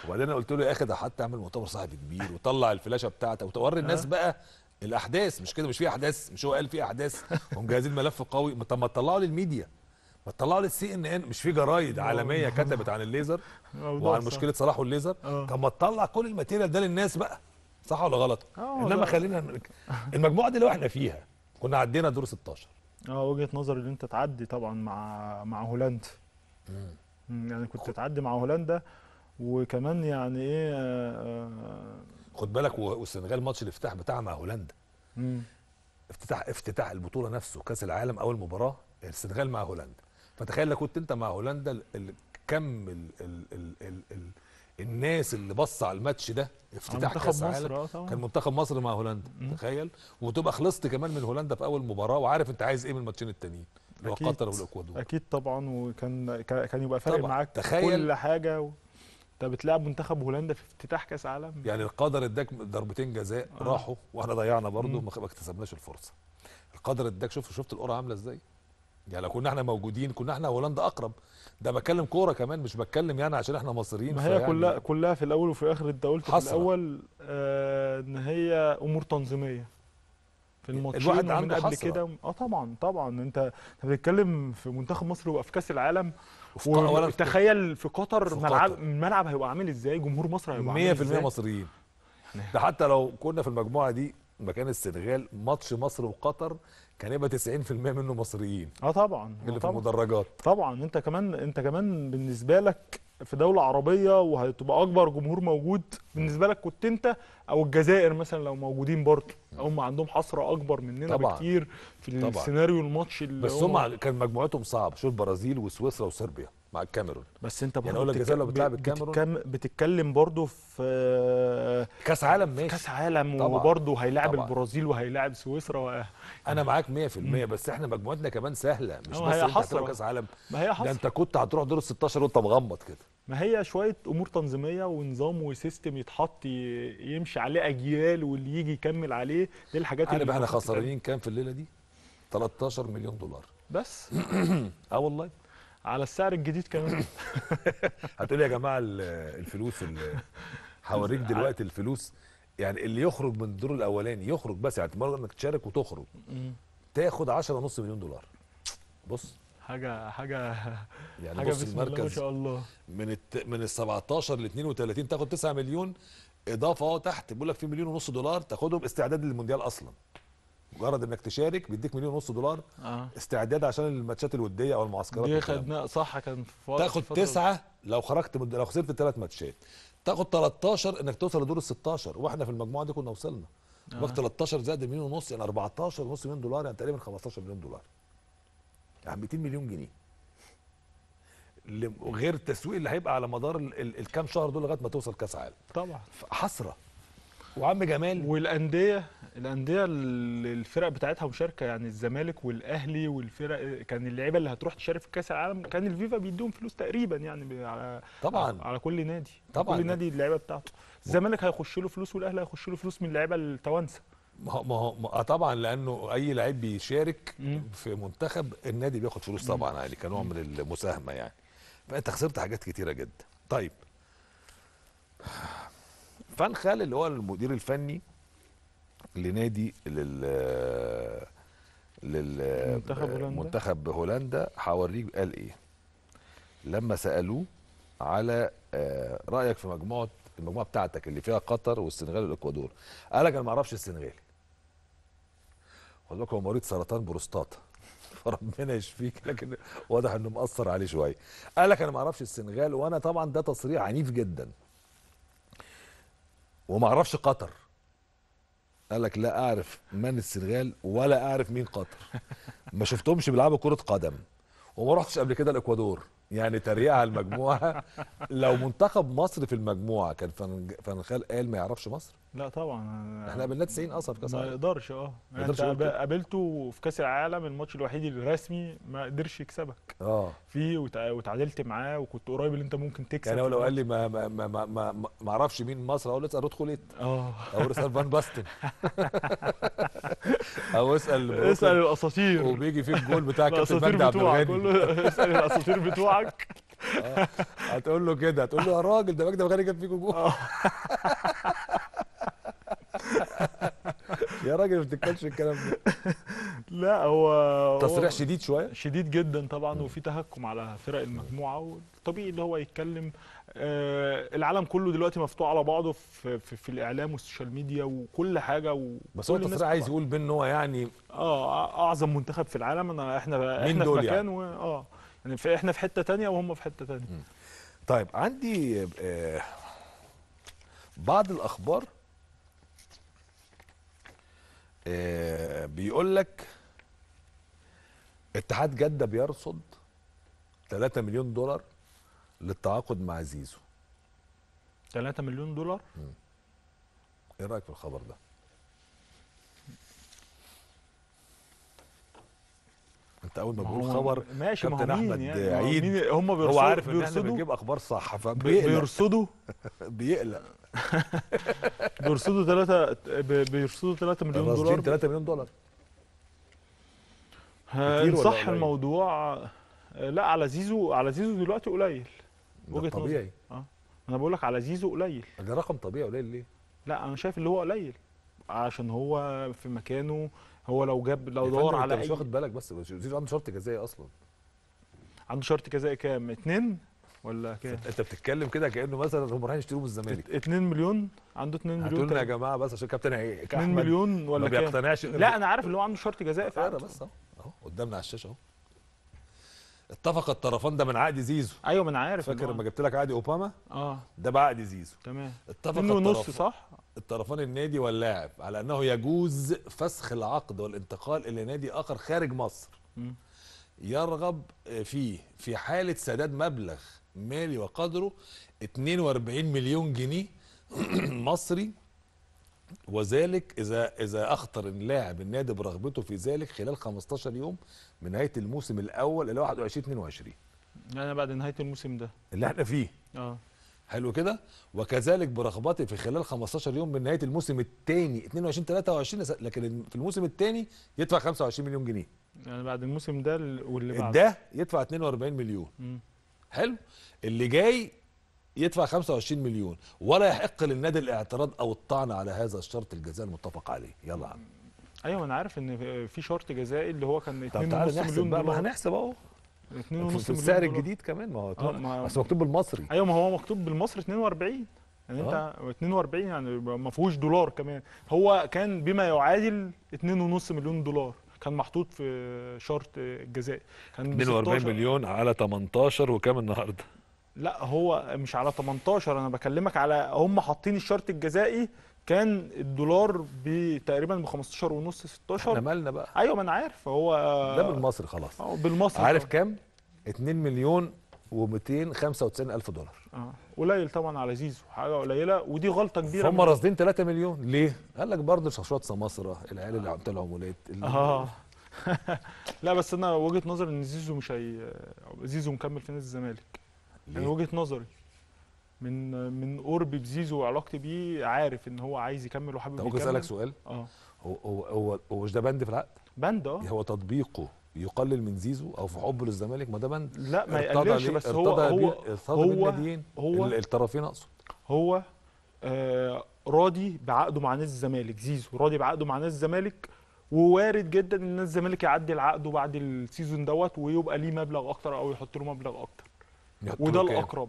وبعدين انا قلت له يا اخي ده حتى اعمل مؤتمر صحفي كبير وطلع الفلاشه بتاعتك وتوري الناس بقى الاحداث، مش كده مش في احداث، مش هو قال في احداث ومجهزين ملف قوي. طب ما تطلعوا للميديا، ما تطلعوا للCNN، مش في جرايد عالميه كتبت عن الليزر وعن مشكله صلاح والليزر؟ طب ما تطلع كل الماتيريال ده للناس بقى، صح ولا غلط؟ انما خلينا المجموعه دي لو احنا فيها كنا عدينا دور 16. وجهه نظر ان انت تعدي طبعا مع هولندا. يعني كنت تعدي مع هولندا، وكمان يعني ايه خد بالك والسنغال ماتش الافتتاح بتاعها مع هولندا. افتتاح البطوله نفسه كاس العالم اول مباراه السنغال مع هولندا، فتخيل لو كنت انت مع هولندا كم الناس اللي بص على الماتش ده افتتاح كاس العالم كان منتخب مصر مع هولندا. تخيل، وتبقى خلصت كمان من هولندا في اول مباراه وعارف انت عايز ايه من الماتشين التانيين اللي هو قطر والاكوادور. اكيد طبعا، وكان يبقى فارق معاك كل حاجه. انت بتلعب منتخب هولندا في افتتاح كاس عالم، يعني القدر اداك ضربتين جزاء راحوا واحنا ضيعنا برضه ما اكتسبناش الفرصه. القدر اداك، شفت القرعه عامله ازاي؟ يعني لو كنا احنا موجودين كنا احنا هولندا اقرب. ده بتكلم كوره كمان، مش بتكلم يعني عشان احنا مصريين. ما هي يعني كلها في الاول وفي الاخر انت قلت في الاول ان هي امور تنظيميه في الماتشين من قبل كده. طبعا انت بتتكلم في منتخب مصر ويبقى في كاس العالم، وتخيل في قطر الملعب هيبقى عامل ازاي، جمهور مصر هيبقى عامل ازاي 100% مصريين. ده حتى لو كنا في المجموعه دي مكان السنغال، ماتش مصر وقطر كان يبقى 90% منه مصريين. طبعا اللي في المدرجات. طبعا انت كمان بالنسبه لك في دوله عربيه وهتبقى اكبر جمهور موجود، بالنسبه لك كنت انت او الجزائر مثلا لو موجودين برضه، هم عندهم حصره اكبر مننا طبعاً بكتير في السيناريو الماتش اللي بس هم كان مجموعتهم صعبه. شوف البرازيل وسويسرا وصربيا مع الكاميرون، بس انت يعني الجزائر لو بتلعب الكاميرون بتتكلم برضه في كاس عالم، ماشي كاس عالم، وبرضه هيلاعب البرازيل وهيلاعب سويسرا انا معاك 100%. بس احنا مجموعتنا كمان سهله، مش بس انت كاس عالم، ده انت كنت هتروح دور 16 وانت مغمض كده. ما هي شويه امور تنظيميه ونظام وسيستم يتحط يمشي عليه اجيال واللي يجي يكمل عليه، دي الحاجات اللي احنا خسرانين كام في الليله دي؟ 13 مليون دولار بس. والله على السعر الجديد كمان. هتقولي يا جماعه الفلوس اللي هوريك دلوقتي، الفلوس يعني اللي يخرج من الدور الاولاني يخرج، بس يعني تمرر انك تشارك وتخرج تاخد 10.5 مليون دولار. بص حاجه يعني بص، المركز ما شاء الله من ال 17 ل 32 تاخد 9 مليون اضافه تحت، بيقول لك في مليون ونص دولار تاخدهم استعداد للمونديال اصلا. مجرد انك تشارك بيديك $1.5 مليون استعداد عشان الماتشات الوديه او المعسكرات دي. خدناها صح، كان في تاخد 9 لو خرجت، لو خسرت 3 ماتشات تاخد 13 انك توصل لدور ال16، واحنا في المجموعه دي كنا وصلنا وقت 13 زائد $1.5 مليون يعني $14.5 مليون، يعني تقريبا $15 مليون، يعني $200 مليون جنيه، غير التسويق اللي هيبقى على مدار الكام شهر دول لغايه ما توصل كاس عالم. طبعا حسره. وعم جمال والانديه الفرق بتاعتها مشاركه، يعني الزمالك والاهلي والفرق كان اللعيبه اللي هتروح تشارك في كاس العالم كان الفيفا بيديهم فلوس تقريبا، يعني على طبعا على كل نادي، طبعا كل نادي اللعيبه بتاعته. الزمالك هيخش له فلوس والاهلي هيخش له فلوس من اللعيبه التوانسه. ما هو طبعا، لانه اي لعيب بيشارك في منتخب النادي بياخد فلوس طبعا عليه كنوع من المساهمه يعني. فانت خسرت حاجات كتيره جدا. طيب فان خال اللي هو المدير الفني لنادي منتخب هولندا، هوريك قال ايه لما سالوه على رايك في المجموعه بتاعتك اللي فيها قطر والسنغال والاكوادور. قال لك انا ما اعرفش السنغال، والله هو مريض سرطان بروستاتا فربنا يشفيك، لكن واضح انه مأثر عليه شويه. قال لك انا ما اعرفش السنغال، وانا طبعا ده تصريح عنيف جدا، وما اعرفش قطر. قال لك لا اعرف من السنغال ولا اعرف مين قطر، ما شفتهمش بيلعبوا كره قدم، وما رحتش قبل كده الاكوادور. يعني تريقه على المجموعه. لو منتخب مصر في المجموعه كان فان خال قال ما يعرفش مصر؟ لا طبعا، احنا قابلنا 90 اصلا في كاس العالم، ما يقدرش. انت قابلته في كاس العالم، الماتش الوحيد الرسمي ما قدرش يكسبك فيه، وتعادلت معاه وكنت قريب ان انت ممكن تكسب. يعني لو قال لي ما اعرفش مين مصر، اقول له اسال رود خوليت او اسال فان باستن او اسال الاساطير، وبيجي فيك الجول بتاع كابتن مجدي عبد الغني. اسال الاساطير بتوعك. هتقول له كده، هتقول له يا راجل ده مجدي عبد الغني جاب فيكوا جول يا راجل ما بتتكلمش الكلام ده. لا هو تصريح شديد شويه، شديد جدا طبعا، وفي تهكم على فرق المجموعه، والطبيعي ان هو يتكلم. العالم كله دلوقتي مفتوح على بعضه في الاعلام والسوشيال ميديا وكل حاجه، بس هو التصريح عايز يقول بان هو يعني اعظم منتخب في العالم. احنا في مكان يعني. يعني احنا في حته ثانيه وهم في حته ثانيه. طيب عندي بعض الاخبار بيقول لك اتحاد جدة بيرصد $3 مليون للتعاقد مع زيزو. $3 مليون؟ ايه رأيك في الخبر ده؟ انت اول ما بقول خبر ماشي، كابتن احمد يعني عيد هم بيرصدوا، هو عارف ان احنا بنجيب اخبار صح فبيرصدوا بيقلق بيرصدوا $3 مليون. $3 مليون صح الموضوع؟ لا، على زيزو دلوقتي قليل، وجهة طبيعي. انا بقول لك على زيزو قليل، ده رقم طبيعي. قليل ليه؟ لا انا شايف اللي هو قليل عشان هو في مكانه. هو لو دور على مش واخد بالك، بس زيزو عنده شرط جزائي اصلا. عنده شرط جزائي كام؟ 2 ولا كام؟ انت بتتكلم كده كانه مثلا هم رايحين يشتروه من الزمالك. 2 مليون، عنده 2 مليون. هتقولنا يا جماعه بس عشان كابتن ايه 2 مليون ولا كام؟ ما بيقتنعش. لا انا عارف اللي هو عنده شرط جزائي فعلا، بس اهو قدامنا على الشاشه اهو. اتفق الطرفان، ده من عقد زيزو. ايوه ما انا عارف، فاكر لما جبت لك عقد اوباما؟ ده بعقد زيزو تمام. اتفق الطرفان، صح؟ الطرفان النادي واللاعب على انه يجوز فسخ العقد والانتقال الى نادي اخر خارج مصر يرغب فيه في حاله سداد مبلغ مالي وقدره $42 مليون مصري، وذلك اذا اخطر اللاعب النادي برغبته في ذلك خلال 15 يوم من نهايه الموسم الاول الى 21/22، يعني بعد نهايه الموسم ده اللي احنا فيه. حلو كده. وكذلك برغبته في خلال 15 يوم من نهايه الموسم الثاني 22/23، لكن في الموسم الثاني يدفع $25 مليون، يعني بعد الموسم ده واللي بعده ده يدفع $42 مليون. حلو. اللي جاي يدفع $25 مليون، ولا يحق للنادي الاعتراض او الطعن على هذا الشرط الجزائي المتفق عليه. يلا عم. ايوه انا عارف ان في شرط جزائي اللي هو كان $2.5 مليون. بقى ما هنحسب اهو في السعر الجديد كمان، ما هو مكتوب بالمصري. ايوه ما هو مكتوب بالمصري 42. يعني انت 42 يعني ما فيهوش دولار كمان، هو كان بما يعادل 2.5 مليون دولار كان محطوط في شرط الجزائي، كان 42 مليون على 18 وكام النهارده؟ لا هو مش على 18، انا بكلمك على هم حاطين الشرط الجزائي كان الدولار تقريبا ب 15.5 16. احنا مالنا بقى؟ ايوه ما انا عارف، هو ده بالمصري خلاص، بالمصري عارف كام؟ 2,295,000 دولار. قليل طبعا على زيزو، حاجه قليله ودي غلطه كبيره. هم راصدين 3 مليون ليه؟ قال لك برضه شخصيات سماسره، العيال اللي بتاع العمولات لا بس انا وجهه نظري ان زيزو مش زيزو مكمل في نادي الزمالك، من وجهه نظري، من قربي بزيزو وعلاقتي بيه، عارف ان هو عايز يكمل وحابب يكمل. طب ممكن اسالك سؤال؟ هو مش ده بند في العقد؟ بند هو تطبيقه يقلل من زيزو او في حبه للزمالك؟ ما ده بند. لا ما يقللش، بس هو الطرفين اقصد، هو راضي بعقده مع نادي الزمالك، زيزو راضي بعقده مع نادي الزمالك، ووارد جدا ان نادي الزمالك يعدل عقده بعد السيزون دوت ويبقى ليه مبلغ اكتر او يحط له مبلغ اكتر، وده الاقرب.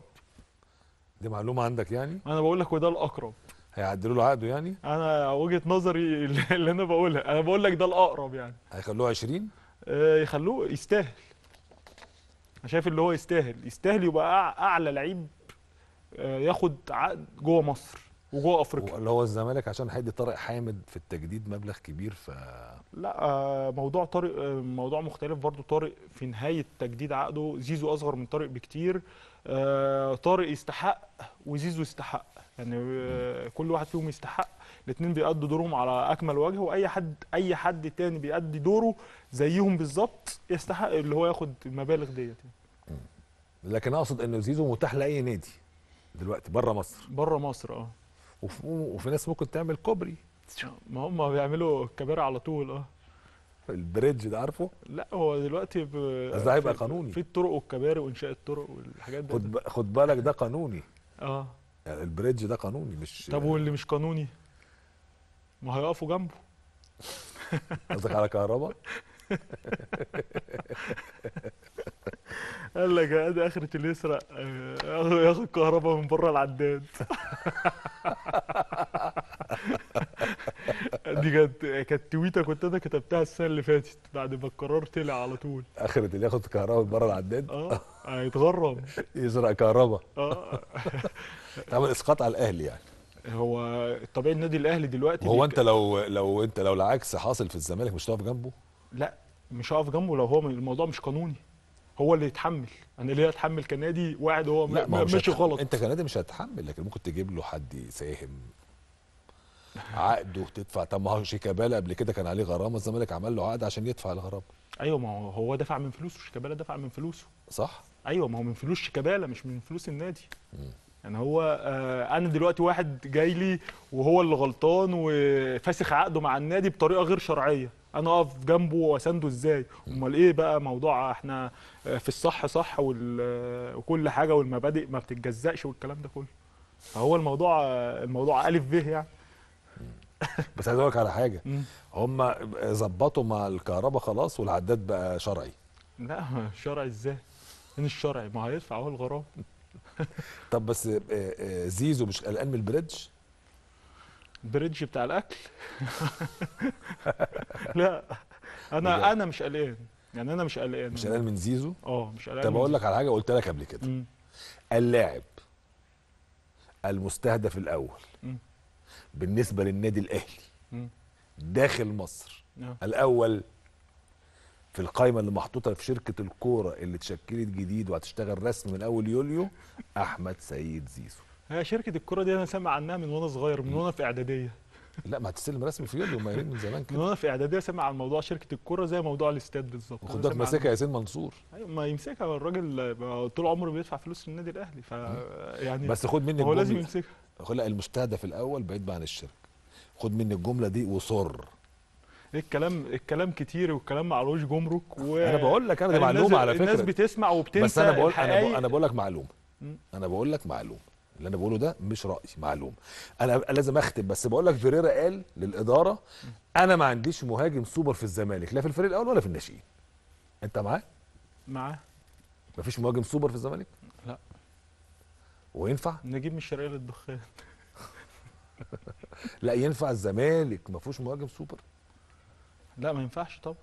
دي معلومه عندك يعني؟ انا بقول لك وده الاقرب. هيعدلوا له عقده يعني؟ انا وجهه نظري اللي انا بقولها، انا بقول لك ده الاقرب يعني. هيخلوه 20؟ يخلوه يستاهل. انا شايف اللي هو يستاهل يبقى اعلى لعيب ياخد عقد جوه مصر وجوه افريقيا، اللي هو الزمالك عشان هيدي طارق حامد في التجديد مبلغ كبير. ف لا موضوع طارق موضوع مختلف برضه، طارق في نهايه تجديد عقده، زيزو اصغر من طارق بكتير، طارق يستحق وزيزو يستحق يعني كل واحد فيهم يستحق، الاثنين بيأدوا دورهم على اكمل وجه، واي حد تاني بيأدي دوره زيهم بالظبط يستحق اللي هو ياخد المبالغ ديت. لكن اقصد ان زيزو متاح لاي نادي دلوقتي بره مصر. بره مصر وفي ناس ممكن تعمل كوبري، ما هم بيعملوا الكباري على طول. البريدج ده عارفه؟ لا هو دلوقتي ده هيبقى قانوني في الطرق والكباري وانشاء الطرق والحاجات دي. خد بالك ده قانوني. يعني البريدج ده قانوني. مش طب واللي مش قانوني؟ ما هيقفوا جنبه. قصدك على كهرباء؟ قال لك ده اخرة اللي يسرق ياخد كهرباء من بره العداد. دي كانت تويته كنت انا كتبتها السنه اللي فاتت بعد ما القرار طلع على طول. اخرة اللي ياخد كهرباء من بره العداد هيتغرم يسرق كهرباء. تعمل اسقاط على الاهلي يعني. هو طبيعي النادي الاهلي دلوقتي. هو انت لو العكس حاصل في الزمالك مش هتقف جنبه؟ لا مش هقف جنبه لو هو الموضوع مش قانوني، هو اللي يتحمل. انا ليه اتحمل كنادي واحد هو ماشي غلط؟ انت كنادي مش هتحمل، لكن ممكن تجيب له حد يساهم عقده تدفع. طب ما هو شيكابالا قبل كده كان عليه غرامه، الزمالك عمل له عقد عشان يدفع الغرامه. ايوه ما هو دفع من فلوسه، شيكابالا دفع من فلوسه صح. ايوه ما هو من فلوس شيكابالا مش من فلوس النادي. يعني هو انا دلوقتي واحد جاي لي وهو اللي غلطان وفاسخ عقده مع النادي بطريقه غير شرعيه، انا اقف جنبه واسنده ازاي؟ امال ايه بقى موضوع احنا في الصح صح وكل حاجه والمبادئ ما بتتجزأش والكلام ده كله. فهو الموضوع الف ب يعني. بس عايز اقول لك على حاجه، هم ظبطوا مع الكهرباء خلاص والعداد بقى شرعي. لا شرعي ازاي؟ فين الشرعي؟ ما هيدفع هو الغرامه. طب بس زيزو مش قلقان من البريدج؟ البريدج بتاع الاكل؟ لا انا مش قلقان يعني، انا مش قلقان. مش قلقان من زيزو؟ مش قلقان. طب اقول لك على حاجه قلت لك قبل كده، اللاعب المستهدف الاول بالنسبه للنادي الاهلي داخل مصر الاول في القائمه اللي محطوطه في شركه الكوره اللي اتشكلت جديد وهتشتغل رسمي من اول يوليو، احمد سيد زيزو. هي شركه الكوره دي انا سامع عنها من وانا صغير، من وانا في اعداديه. لا ما هتستلم رسمي في يوليو، ما من زمان كده. من وانا في اعداديه سامع عن موضوع شركه الكوره زي موضوع الاستاد بالظبط. خد بالك ماسكها ياسين منصور. ايوه ما يمسكها الراجل طول عمره بيدفع فلوس للنادي الاهلي، ف يعني بس خد مني هو لازم يمسكها. لا المستهدف الاول بعيد بقى عن الشركه. خد مني الجمله دي وصر. الكلام كتير والكلام معلوش جمرك. انا بقول لك انا دي معلومه على فكره، الناس بتسمع وبتنسى. بس انا بقول لك معلومه، اللي انا بقوله ده مش رايي، معلومه. انا لازم اختم، بس بقول لك فيريرا قال للاداره انا ما عنديش مهاجم سوبر في الزمالك، لا في الفريق الاول ولا في الناشئين. انت معاه؟ معاه. مفيش مهاجم سوبر في الزمالك؟ لا. وينفع نجيب من الشرقيه للدخان. لا ينفع الزمالك ما فيهوش مهاجم سوبر؟ لا ما ينفعش طبعا.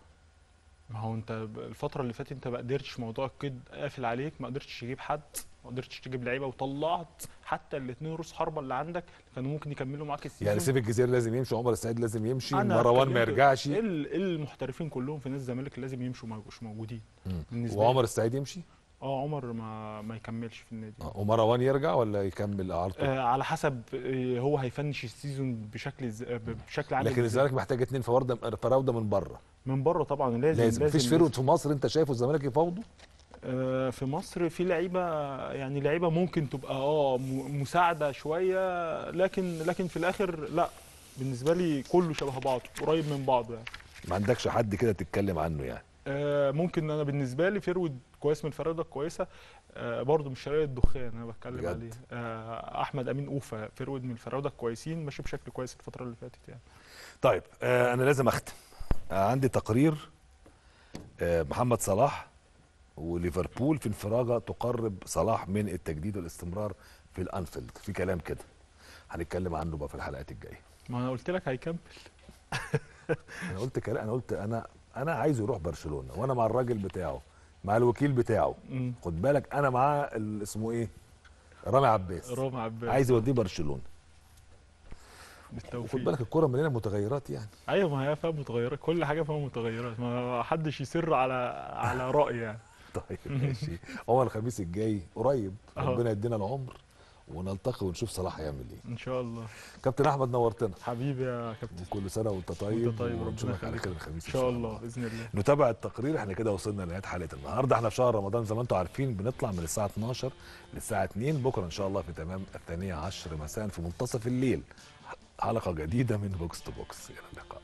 ما هو انت الفتره اللي فاتت انت ما قدرتش، موضوع القيد قافل عليك، ما قدرتش تجيب حد، ما قدرتش تجيب لعيبه، وطلعت حتى الاثنين رؤوس حربه اللي عندك كانوا ممكن يكملوا معاك السيزون. يعني سيف الجزيري لازم يمشي، عمر السعيد لازم يمشي، مروان ما يرجعش، المحترفين كلهم في نادي الزمالك لازم يمشوا، ما يبقوش موجودين. وعمر السعيد يمشي؟ اه عمر ما يكملش في النادي. ومروان يرجع ولا يكمل اعارته؟ على حسب هو هيفنش السيزون بشكل عام. لكن الزمالك محتاج اثنين فراوده من بره. من بره طبعا لازم. مفيش فيرود في مصر انت شايفه الزمالك يفاوضه؟ في مصر في لعيبه، يعني لعيبه ممكن تبقى مساعده شويه، لكن في الاخر لا، بالنسبه لي كله شبه بعض، قريب من بعض يعني. ما عندكش حد كده تتكلم عنه يعني؟ ممكن انا بالنسبه لي فيرود كويس، من فريده كويسه، برضه مش شرقيه الدخان انا بتكلم عليه، احمد امين اوفا فيرود من الفراوده كويسين، ماشي بشكل كويس الفتره اللي فاتت يعني. طيب انا لازم اختم، عندي تقرير محمد صلاح وليفربول في انفراجه تقرب صلاح من التجديد والاستمرار في الانفيلد، في كلام كده هنتكلم عنه بقى في الحلقات الجايه. ما انا قلت لك هيكمل. انا قلت انا عايزه يروح برشلونه، وانا مع الراجل بتاعه، مع الوكيل بتاعه، خد بالك، انا معاه اسمه ايه؟ رامي عباس عايز يوديه برشلونه بالتوفيق. خد بالك الكوره مليانه متغيرات يعني. ايوه ما هي فيها متغيرات، كل حاجه فيها متغيرات، ما حدش يسر على راي يعني. طيب ماشي، هو الخميس الجاي قريب، ربنا يدينا العمر ونلتقي ونشوف صلاح هيعمل ايه ان شاء الله. كابتن احمد نورتنا حبيبي يا كابتن، كل سنه وانت طيب، ونشوفك على خير الخميس ان شاء الله باذن الله. نتابع التقرير. احنا كده وصلنا لنهايه حلقه النهارده. احنا في شهر رمضان زي ما انتم عارفين بنطلع من الساعه 12 للساعه 2، بكره ان شاء الله في تمام الثانيه 10 مساء في منتصف الليل حلقه جديده من بوكس تو بوكس. الى اللقاء.